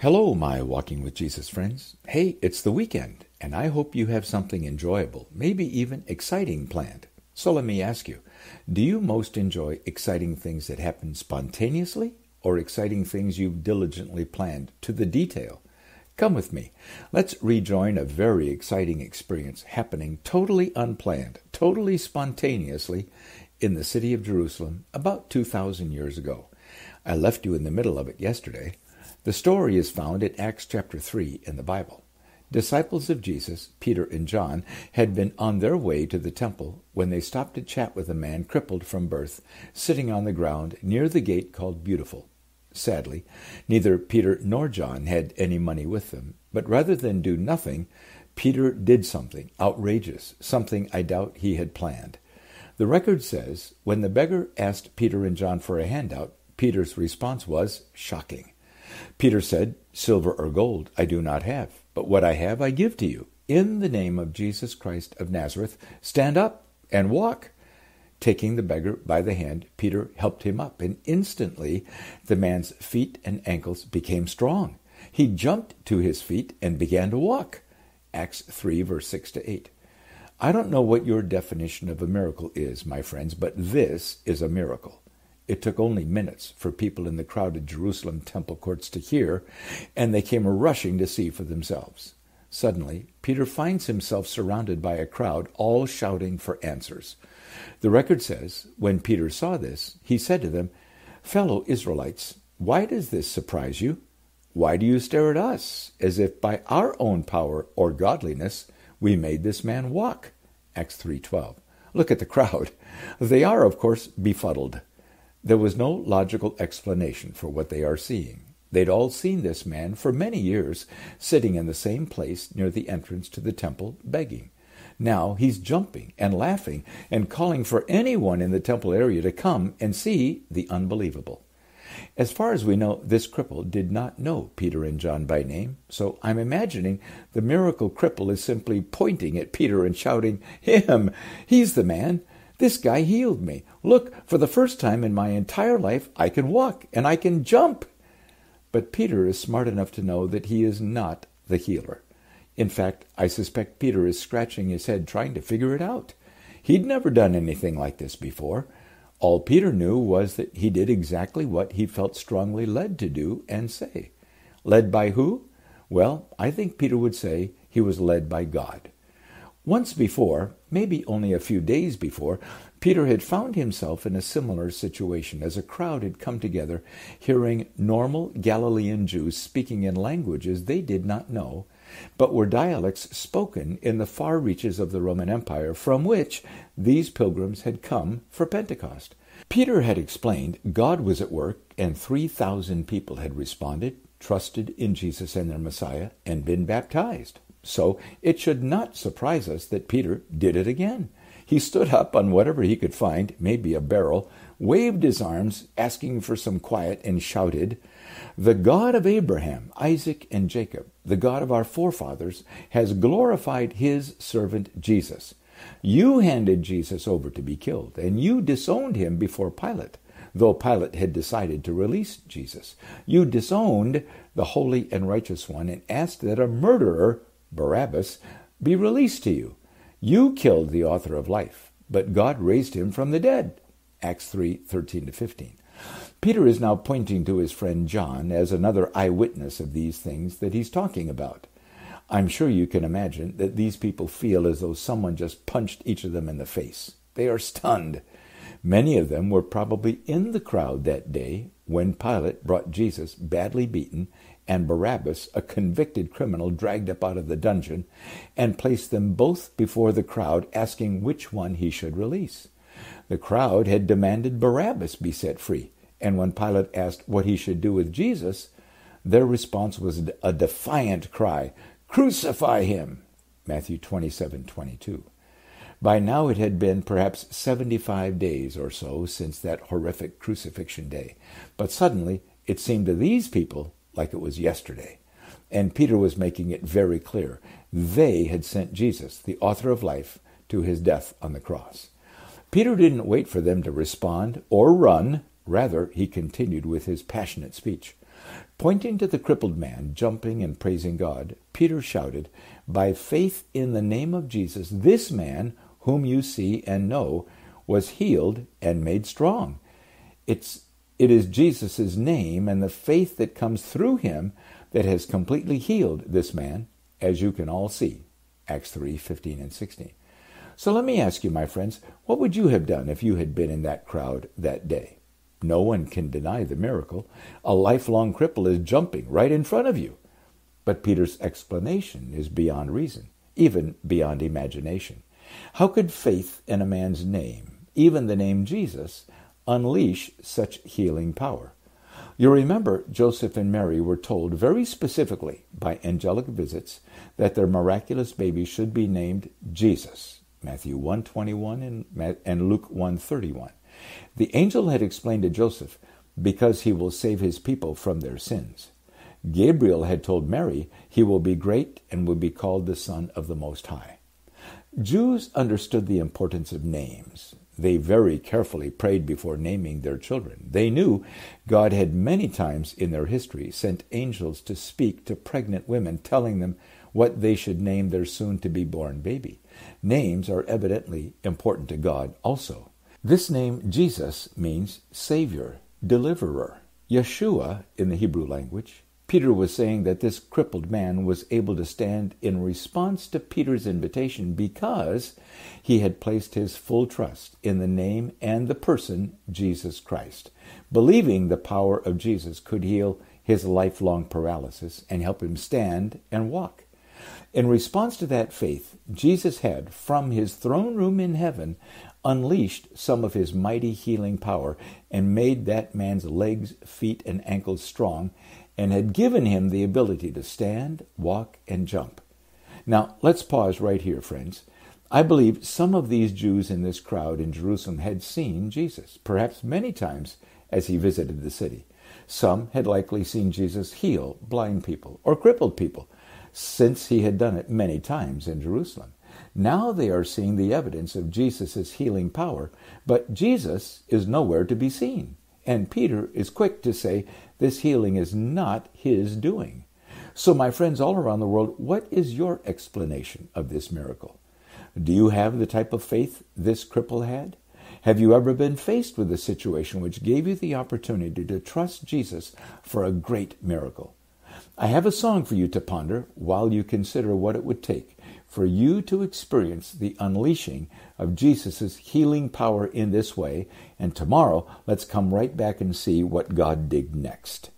Hello, my Walking with Jesus friends. Hey, it's the weekend, and I hope you have something enjoyable, maybe even exciting planned. So let me ask you, do you most enjoy exciting things that happen spontaneously or exciting things you've diligently planned to the detail? Come with me. Let's rejoin a very exciting experience happening totally unplanned, totally spontaneously in the city of Jerusalem about 2,000 years ago. I left you in the middle of it yesterday. The story is found in Acts chapter 3 in the Bible. Disciples of Jesus, Peter and John, had been on their way to the temple when they stopped to chat with a man crippled from birth, sitting on the ground near the gate called Beautiful. Sadly, neither Peter nor John had any money with them, but rather than do nothing, Peter did something outrageous, something I doubt he had planned. The record says, when the beggar asked Peter and John for a handout, Peter's response was shocking. Peter said, "Silver or gold I do not have, but what I have I give to you. In the name of Jesus Christ of Nazareth, stand up and walk." Taking the beggar by the hand, Peter helped him up, and instantly the man's feet and ankles became strong. He jumped to his feet and began to walk. Acts 3, verse 6 to 8. I don't know what your definition of a miracle is, my friends, but this is a miracle. It took only minutes for people in the crowded Jerusalem temple courts to hear, and they came rushing to see for themselves. Suddenly, Peter finds himself surrounded by a crowd, all shouting for answers. The record says, when Peter saw this, he said to them, "Fellow Israelites, why does this surprise you? Why do you stare at us, as if by our own power or godliness we made this man walk?" Acts 3:12. Look at the crowd. They are, of course, befuddled. There was no logical explanation for what they are seeing. They'd all seen this man for many years, sitting in the same place near the entrance to the temple, begging. Now he's jumping and laughing and calling for anyone in the temple area to come and see the unbelievable. As far as we know, this cripple did not know Peter and John by name, so I'm imagining the miracle cripple is simply pointing at Peter and shouting, "Him! He's the man! This guy healed me. Look, for the first time in my entire life, I can walk and I can jump." But Peter is smart enough to know that he is not the healer. In fact, I suspect Peter is scratching his head trying to figure it out. He'd never done anything like this before. All Peter knew was that he did exactly what he felt strongly led to do and say. Led by who? Well, I think Peter would say he was led by God. Once before, maybe only a few days before, Peter had found himself in a similar situation as a crowd had come together, hearing normal Galilean Jews speaking in languages they did not know, but were dialects spoken in the far reaches of the Roman Empire from which these pilgrims had come for Pentecost. Peter had explained God was at work, and 3,000 people had responded, trusted in Jesus and their Messiah, and been baptized. So it should not surprise us that Peter did it again. He stood up on whatever he could find, maybe a barrel, waved his arms, asking for some quiet, and shouted, "The God of Abraham, Isaac, and Jacob, the God of our forefathers, has glorified his servant Jesus. You handed Jesus over to be killed, and you disowned him before Pilate, though Pilate had decided to release Jesus. You disowned the holy and righteous one and asked that a murderer, Barabbas, be released to you. You killed the author of life, but God raised him from the dead." Acts 3:13-15. Peter is now pointing to his friend John as another eyewitness of these things that he's talking about. I'm sure you can imagine that these people feel as though someone just punched each of them in the face. They are stunned. Many of them were probably in the crowd that day when Pilate brought Jesus, badly beaten, and Barabbas, a convicted criminal, dragged up out of the dungeon, and placed them both before the crowd, asking which one he should release. The crowd had demanded Barabbas be set free, and when Pilate asked what he should do with Jesus, their response was a defiant cry, "Crucify him!" Matthew 27:22. By now it had been perhaps 75 days or so since that horrific crucifixion day, but suddenly it seemed to these people like it was yesterday. And Peter was making it very clear. They had sent Jesus, the author of life, to his death on the cross. Peter didn't wait for them to respond or run. Rather, he continued with his passionate speech. Pointing to the crippled man, jumping and praising God, Peter shouted, "By faith in the name of Jesus, this man, whom you see and know, was healed and made strong. It is Jesus' name and the faith that comes through him that has completely healed this man, as you can all see." Acts 3:15 and 16. So let me ask you, my friends, what would you have done if you had been in that crowd that day? No one can deny the miracle. A lifelong cripple is jumping right in front of you. But Peter's explanation is beyond reason, even beyond imagination. How could faith in a man's name, even the name Jesus, unleash such healing power? You remember Joseph and Mary were told very specifically by angelic visits that their miraculous baby should be named Jesus. Matthew 1:21 and Luke 1:31. The angel had explained to Joseph, "Because he will save his people from their sins." Gabriel had told Mary, "He will be great and will be called the Son of the Most High." Jews understood the importance of names. They very carefully prayed before naming their children. They knew God had many times in their history sent angels to speak to pregnant women, telling them what they should name their soon-to-be-born baby. Names are evidently important to God also. This name, Jesus, means Savior, Deliverer, Yeshua in the Hebrew language. Peter was saying that this crippled man was able to stand in response to Peter's invitation because he had placed his full trust in the name and the person Jesus Christ, believing the power of Jesus could heal his lifelong paralysis and help him stand and walk. In response to that faith, Jesus had, from his throne room in heaven, unleashed some of his mighty healing power and made that man's legs, feet, and ankles strong, and had given him the ability to stand, walk, and jump. Now, let's pause right here, friends. I believe some of these Jews in this crowd in Jerusalem had seen Jesus, perhaps many times as he visited the city. Some had likely seen Jesus heal blind people or crippled people, since he had done it many times in Jerusalem. Now they are seeing the evidence of Jesus' healing power, but Jesus is nowhere to be seen. And Peter is quick to say this healing is not his doing. So my friends all around the world, what is your explanation of this miracle? Do you have the type of faith this cripple had? Have you ever been faced with a situation which gave you the opportunity to trust Jesus for a great miracle? I have a song for you to ponder while you consider what it would take for you to experience the unleashing of Jesus' healing power in this way. And tomorrow, let's come right back and see what God did next.